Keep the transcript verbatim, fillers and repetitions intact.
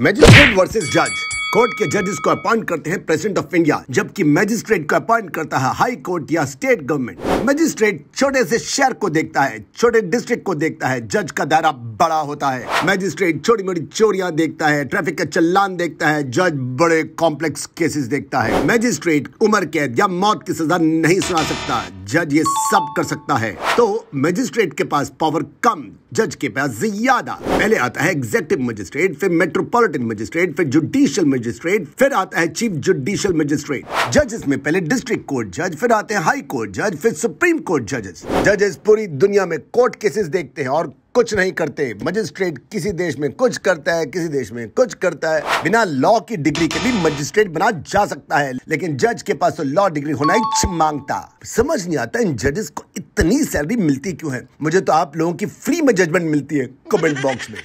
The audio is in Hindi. मैजिस्ट्रेट वर्सेस जज। कोर्ट के जजेस को अपॉइंट करते हैं प्रेसिडेंट ऑफ इंडिया, जबकि मैजिस्ट्रेट को अपॉइंट करता है हाई कोर्ट या स्टेट गवर्नमेंट। मैजिस्ट्रेट छोटे से शहर को देखता है, छोटे डिस्ट्रिक्ट को देखता है, जज का दायरा बड़ा होता है। मैजिस्ट्रेट छोटी मोटी चोरियां देखता है, ट्रैफिक का चलान देखता है, जज बड़े कॉम्प्लेक्स केसेस देखता है। मैजिस्ट्रेट उम्र कैद या मौत की सजा नहीं सुना सकता, जज ये सब कर सकता है। तो मैजिस्ट्रेट के पास पावर कम, जज के पास ज्यादा। पहले आता है एग्जेक्टिव मजिस्ट्रेट, फिर मेट्रोपॉलिटन मजिस्ट्रेट, फिर जुडिशियल मजिस्ट्रेट, फिर आता है चीफ जुडिशियल मजिस्ट्रेट। जजेस में पहले डिस्ट्रिक्ट कोर्ट जज, फिर आते हैं हाई कोर्ट जज, फिर सुप्रीम कोर्ट जजेस। जजेस पूरी दुनिया में कोर्ट केसेस देखते हैं और कुछ नहीं करते। मजिस्ट्रेट किसी देश में कुछ करता है, किसी देश में कुछ करता है। बिना लॉ की डिग्री के भी मजिस्ट्रेट बना जा सकता है, लेकिन जज के पास तो लॉ डिग्री होना ही मांगता। समझ नहीं आता इन जजेस को इतनी सैलरी मिलती क्यों है। मुझे तो आप लोगों की फ्री में जजमेंट मिलती है। कमेंट बॉक्स में।